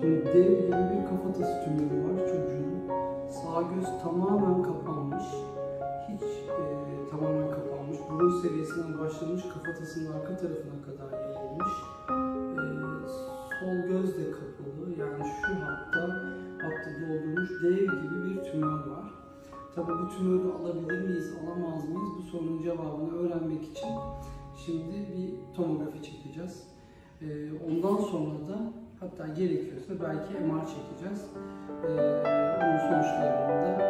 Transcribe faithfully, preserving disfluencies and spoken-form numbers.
Şimdi dev gibi bir kafatası tümörü var çocuğun. Sağ göz tamamen kapanmış. Hiç e, tamamen kapanmış. Burun seviyesinden başlamış, kafatasının arka tarafına kadar yayılmış. E, sol göz de kapalı. Yani şu hatta hatta doldurmuş dev gibi bir tümör var. Tabii bu tümörü alabilir miyiz, alamaz mıyız? Bu sorunun cevabını öğrenmek için şimdi bir tomografi çekeceğiz. E, ondan sonra da hatta gerekiyorsa belki M R çekeceğiz. Ee, onun sonuçlarında